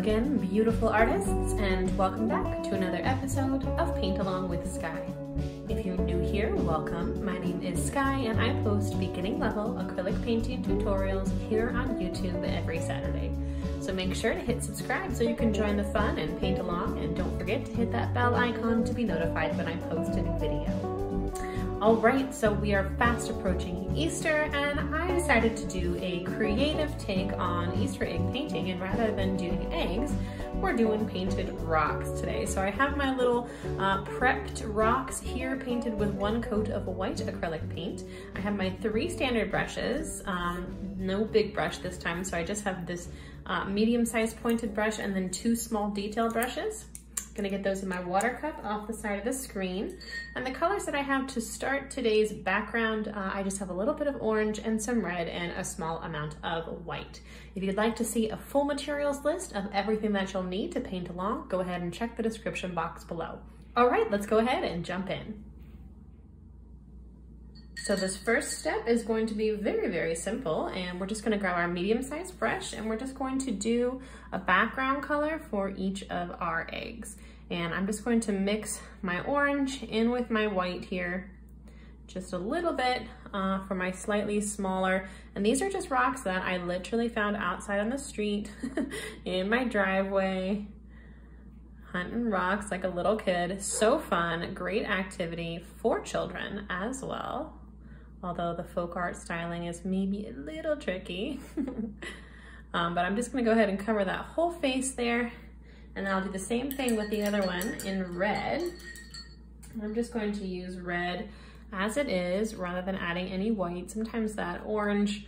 again, beautiful artists, and welcome back to another episode of Paint Along With Skye. If you're new here, welcome. My name is Skye, and I post beginning-level acrylic painting tutorials here on YouTube every Saturday. So make sure to hit subscribe so you can join the fun and paint along, and don't forget to hit that bell icon to be notified when I post a new video. Alright, so we are fast approaching Easter, and I decided to do a creative take on Easter egg painting, and rather than doing eggs, we're doing painted rocks today. So I have my little prepped rocks here painted with one coat of white acrylic paint. I have my three standard brushes, no big brush this time, so I just have this medium-sized pointed brush and then two small detail brushes. Gonna get those in my water cup off the side of the screen. And the colors that I have to start today's background, I just have a little bit of orange and some red and a small amount of white. If you'd like to see a full materials list of everything that you'll need to paint along, go ahead and check the description box below. All right, let's go ahead and jump in. So this first step is going to be very, very simple, and we're just going to grab our medium-sized brush, and we're just going to do a background color for each of our eggs. And I'm just going to mix my orange in with my white here, just a little bit for my slightly smaller. And these are just rocks that I literally found outside on the street, in my driveway, hunting rocks like a little kid. So fun, great activity for children as well. Although the folk art styling is maybe a little tricky. But I'm just gonna go ahead and cover that whole face there, and then I'll do the same thing with the other one in red. And I'm just going to use red as it is rather than adding any white. Sometimes that orange,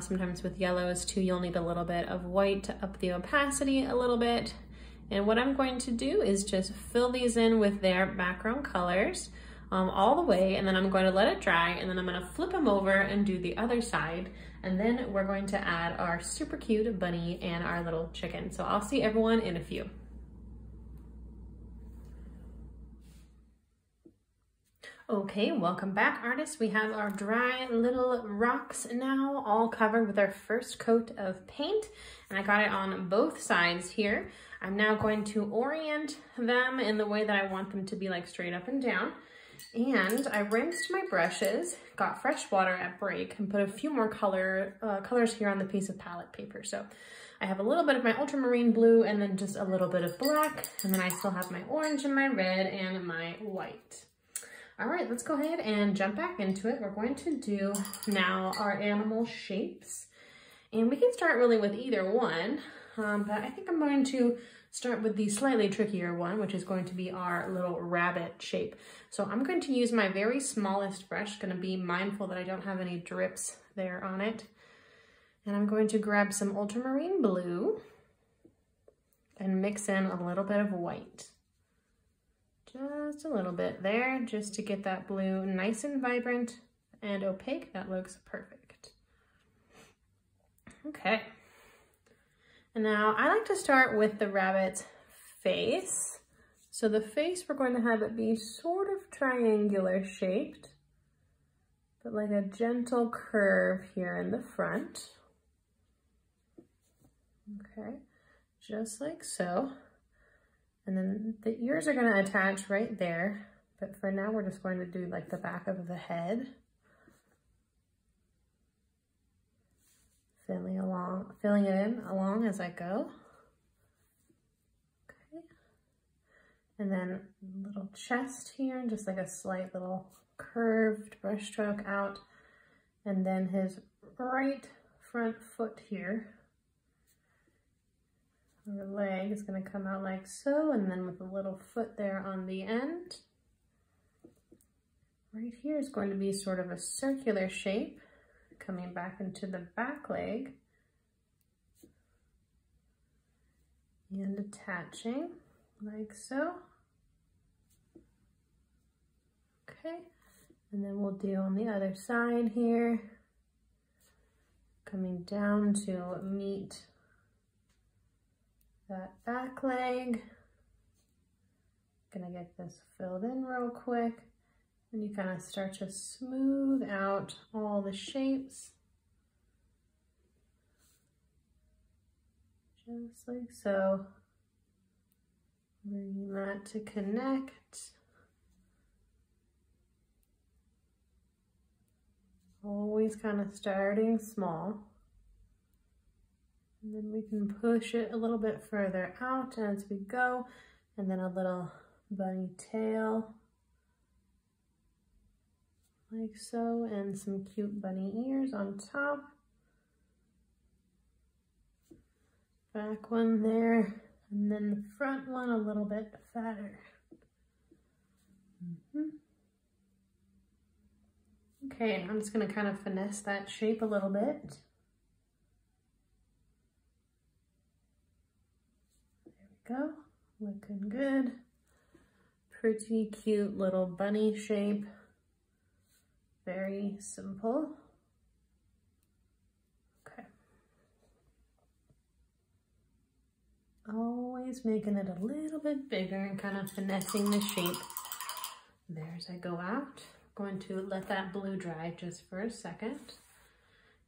sometimes with yellows too, you'll need a little bit of white to up the opacity a little bit. And what I'm going to do is just fill these in with their background colors all the way, and then I'm going to let it dry, and then I'm going to flip them over and do the other side, and then we're going to add our super cute bunny and our little chicken. So I'll see everyone in a few. Okay, welcome back, artists. We have our dry little rocks now, all covered with our first coat of paint, and I got it on both sides here. I'm now going to orient them in the way that I want them to be, like straight up and down. And I rinsed my brushes, got fresh water at break, and put a few more colors here on the piece of palette paper. So I have a little bit of my ultramarine blue and then just a little bit of black. And then I still have my orange and my red and my white. All right, let's go ahead and jump back into it. We're going to do now our animal shapes. And we can start really with either one. But I think I'm going to start with the slightly trickier one, which is going to be our little rabbit shape. So I'm going to use my very smallest brush, going to be mindful that I don't have any drips there on it. And I'm going to grab some ultramarine blue and mix in a little bit of white. Just a little bit there, just to get that blue nice and vibrant and opaque. That looks perfect. Okay. Now, I like to start with the rabbit's face. So the face, we're going to have it be sort of triangular shaped, but like a gentle curve here in the front. Okay, just like so. And then the ears are going to attach right there, but for now, we're just going to do like the back of the head. Filling it in along as I go. Okay. And then little chest here, just like a slight little curved brush stroke out. And then his right front foot here. Her leg is going to come out like so, and then with a little foot there on the end. Right here is going to be sort of a circular shape, coming back into the back leg and attaching like so. Okay, and then we'll do on the other side here, coming down to meet that back leg. Gonna get this filled in real quick. And you kind of start to smooth out all the shapes. just like so. Bring that to connect . Always kind of starting small, and then we can push it a little bit further out as we go, and then a little bunny tail like so, and some cute bunny ears on top. Back one there, and then the front one a little bit fatter. Okay, and I'm just going to kind of finesse that shape a little bit. There we go, looking good. Pretty cute little bunny shape. Very simple. Okay. Always making it a little bit bigger and kind of finessing the shape. There, as I go out, I'm going to let that blue dry just for a second.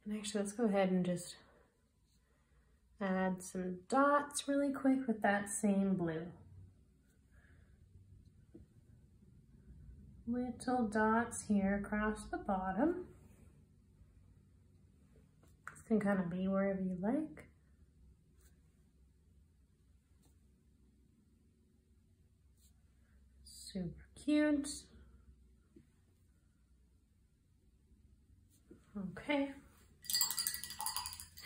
And actually, let's go ahead and just add some dots really quick with that same blue. Little dots here across the bottom. This can kind of be wherever you like. Super cute. Okay.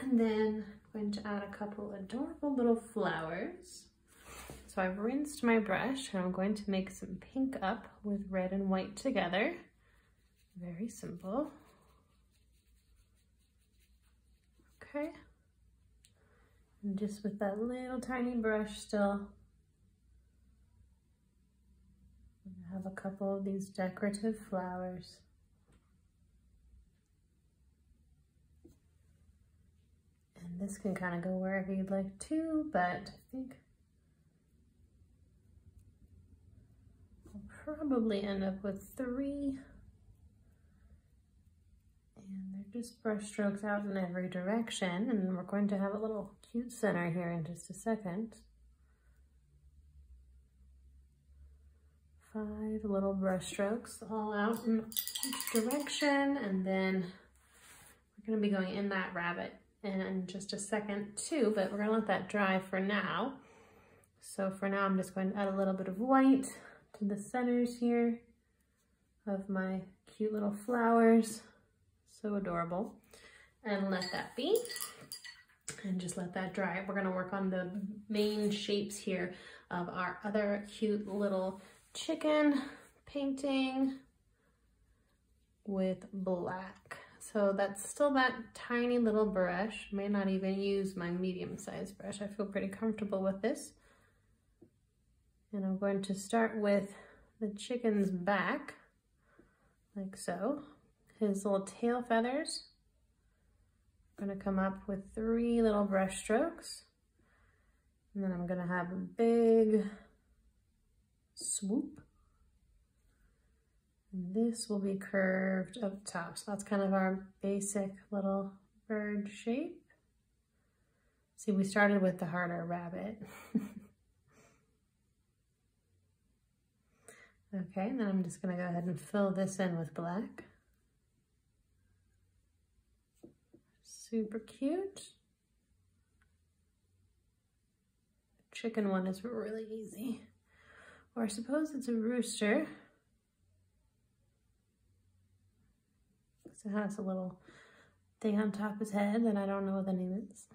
And then I'm going to add a couple adorable little flowers. So I've rinsed my brush, and I'm going to make some pink up with red and white together. Very simple. Okay. And just with that little tiny brush still, I have a couple of these decorative flowers. And this can kind of go wherever you'd like to, but I think probably end up with three, and they're just brush strokes out in every direction, and we're going to have a little cute center here in just a second. 5 little brush strokes all out in each direction, and then we're going to be going in that rabbit in just a second too, but we're going to let that dry for now. So for now, I'm just going to add a little bit of white to the centers here of my cute little flowers. So adorable. And let that be, and just let that dry. We're gonna work on the main shapes here of our other cute little chicken painting with black. So that's still that tiny little brush. May not even use my medium-sized brush. I feel pretty comfortable with this. And I'm going to start with the chicken's back, like so. His little tail feathers. I'm gonna come up with 3 little brush strokes. And then I'm gonna have a big swoop. And this will be curved up top. So that's kind of our basic little bird shape. See, we started with the harder rabbit. Okay, and then I'm just gonna go ahead and fill this in with black. Super cute. The chicken one is really easy. Or I suppose it's a rooster. Because it has a little thing on top of his head that I don't know what the name is.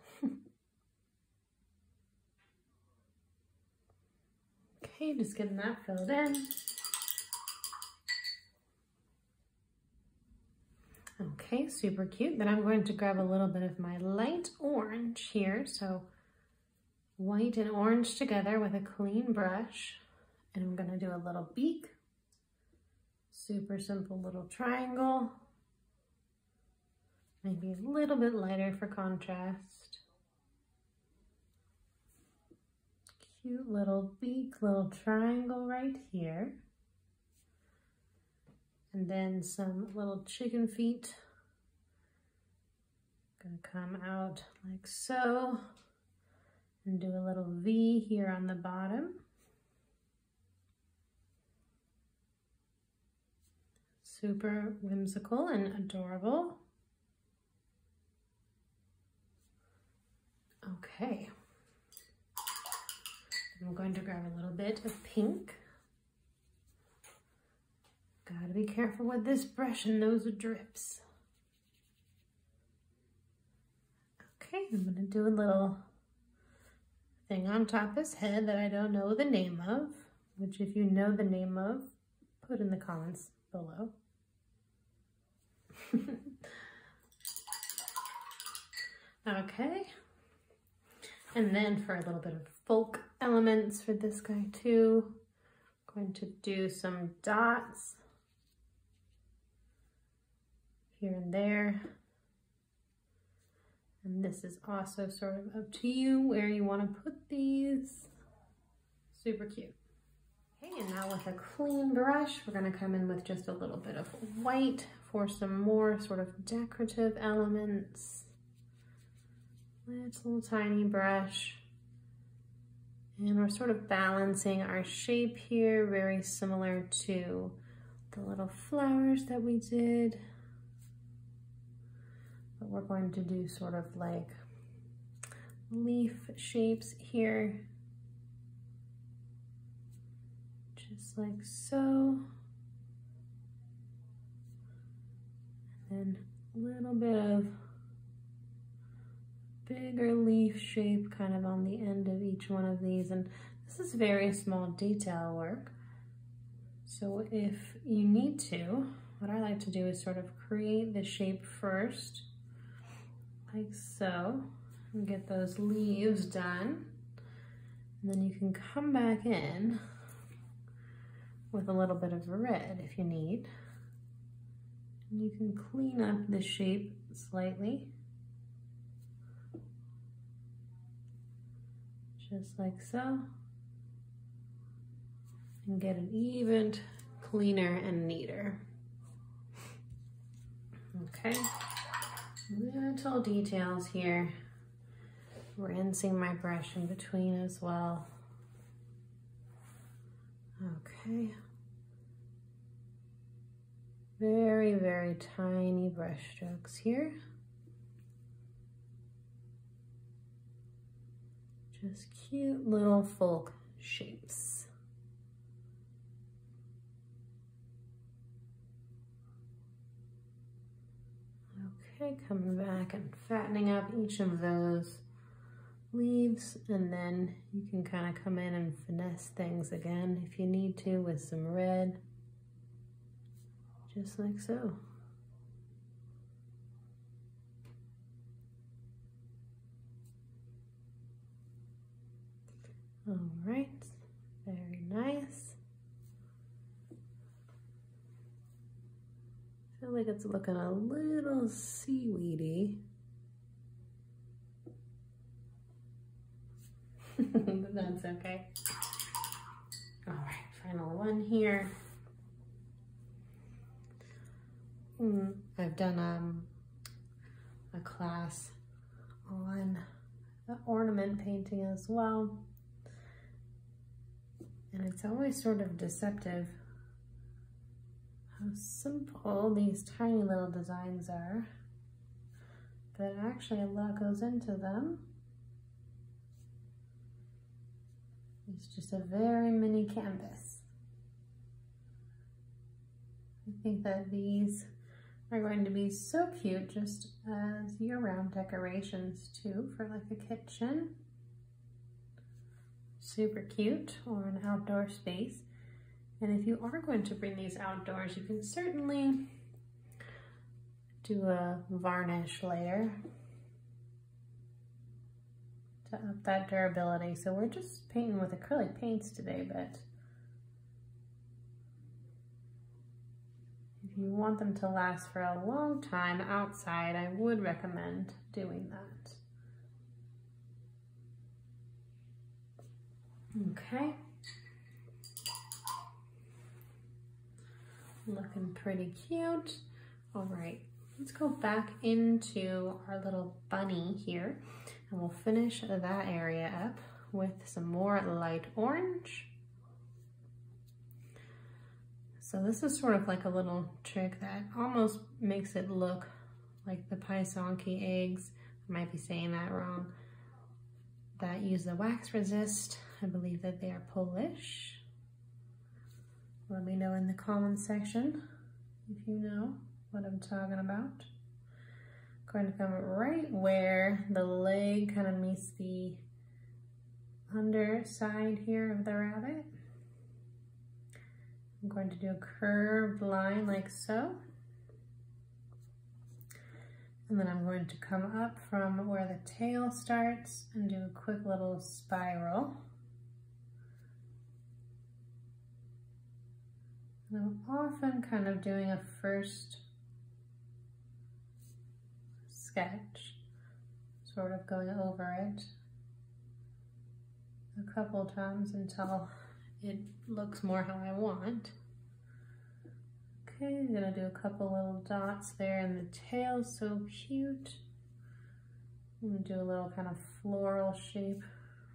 Okay, just getting that filled in. Okay, super cute. Then I'm going to grab a little bit of my light orange here. So white and orange together with a clean brush. And I'm gonna do a little beak. Super simple little triangle. Maybe a little bit lighter for contrast. Cute little beak, little triangle right here. And then some little chicken feet. Gonna come out like so. and do a little V here on the bottom. Super whimsical and adorable. Okay. I'm going to grab a little bit of pink. Gotta be careful with this brush and those drips. Okay, I'm gonna do a little thing on top of his head that I don't know the name of, which if you know the name of, put in the comments below. Okay, and then for a little bit of folk elements for this guy too, I'm going to do some dots here and there. And this is also sort of up to you where you want to put these. Super cute. Okay, and now with a clean brush, we're going to come in with just a little bit of white for some more sort of decorative elements. Little tiny brush. And we're sort of balancing our shape here, very similar to the little flowers that we did. But we're going to do sort of like leaf shapes here. Just like so. And then a little bit of bigger leaf shape kind of on the end of each one of these. And this is very small detail work. So if you need to, what I like to do is sort of create the shape first, like so, and get those leaves done. And then you can come back in with a little bit of red if you need. And you can clean up the shape slightly. Just like so, and get it even cleaner and neater. Okay, little details here. Rinsing my brush in between as well. Okay. Very, very tiny brush strokes here. Just cute little folk shapes. Okay, coming back and fattening up each of those leaves, and then you can kind of come in and finesse things again if you need to with some red, just like so. All right, very nice. I feel like it's looking a little seaweedy. But that's okay. All right, final one here. I've done a class on the ornament painting as well. And it's always sort of deceptive how simple these tiny little designs are, but actually a lot goes into them. It's just a very mini canvas. I think that these are going to be so cute just as year-round decorations too, for like a kitchen. Super cute, or an outdoor space. And if you are going to bring these outdoors, you can certainly do a varnish layer to up that durability. So we're just painting with acrylic paints today, but if you want them to last for a long time outside, I would recommend doing that. Okay, looking pretty cute. All right, let's go back into our little bunny here. And we'll finish that area up with some more light orange. So this is sort of like a little trick that almost makes it look like the Pysanki eggs. I might be saying that wrong. That use the wax resist. I believe that they are Polish. Let me know in the comments section if you know what I'm talking about. Going to come right where the leg kind of meets the underside here of the rabbit. I'm going to do a curved line like so. And then I'm going to come up from where the tail starts and do a quick little spiral. And I'm often kind of doing a first sketch, sort of going over it a couple times until it looks more how I want. Okay, I'm gonna do a couple little dots there in the tail, so cute. I'm gonna do a little kind of floral shape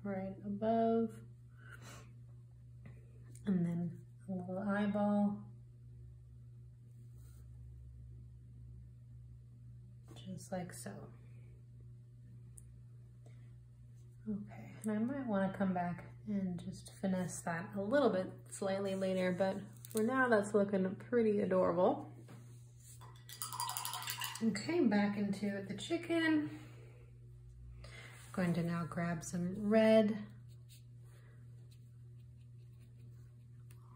right above. And then a little eyeball. Just like so. Okay, and I might wanna come back and just finesse that a little bit slightly later, but for now, that's looking pretty adorable. Okay, back into the chicken. I'm going to now grab some red.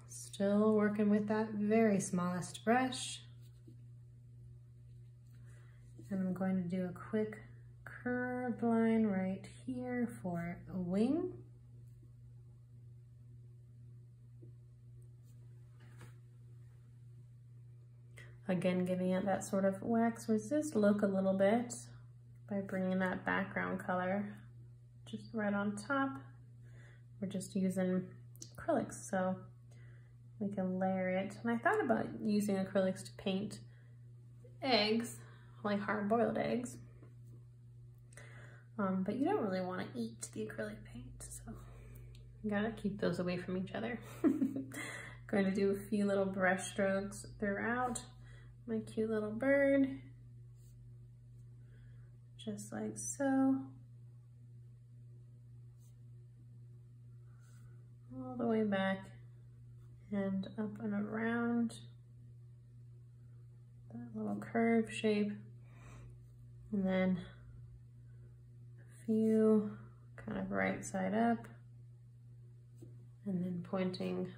Still working with that very smallest brush. And I'm going to do a quick curved line right here for a wing. Again, giving it that sort of wax resist look a little bit by bringing that background color just right on top. We're just using acrylics, so we can layer it. And I thought about using acrylics to paint eggs, like hard-boiled eggs, but you don't really want to eat the acrylic paint, so you gotta keep those away from each other. Going to do a few little brush strokes throughout. My cute little bird, just like so, all the way back and up and around that little curve shape, and then a few kind of right side up, and then pointing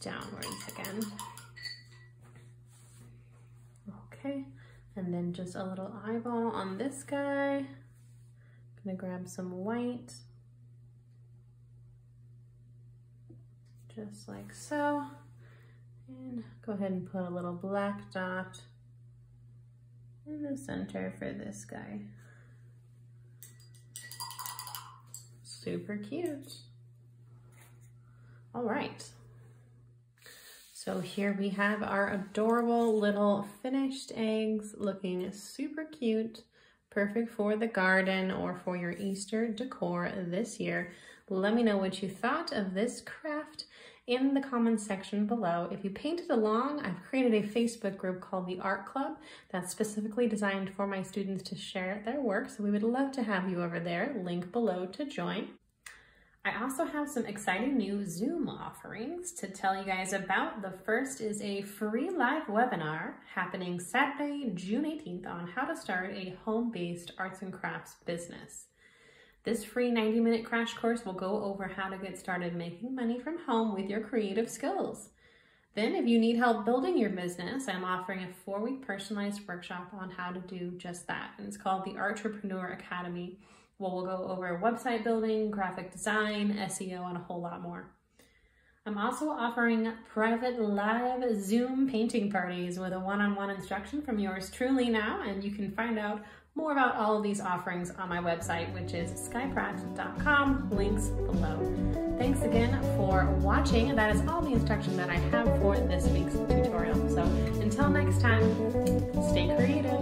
downwards again. Okay, and then just a little eyeball on this guy. I'm gonna grab some white, just like so, and go ahead and put a little black dot in the center for this guy. Super cute. All right. So here we have our adorable little finished eggs, looking super cute, perfect for the garden or for your Easter decor this year. Let me know what you thought of this craft in the comments section below. If you painted along, I've created a Facebook group called the Art Club that's specifically designed for my students to share their work, so we would love to have you over there. Link below to join. I also have some exciting new Zoom offerings to tell you guys about. The first is a free live webinar happening Saturday, June 18th on how to start a home-based arts and crafts business. This free 90-minute crash course will go over how to get started making money from home with your creative skills. Then if you need help building your business, I'm offering a 4-week personalized workshop on how to do just that. And it's called the Art-trepreneur Academy. Well, we'll go over website building, graphic design, SEO, and a whole lot more. I'm also offering private live Zoom painting parties with a one-on-one instruction from yours truly now, and you can find out more about all of these offerings on my website, which is skyepratt.com, links below. Thanks again for watching. That is all the instruction that I have for this week's tutorial. So until next time, stay creative.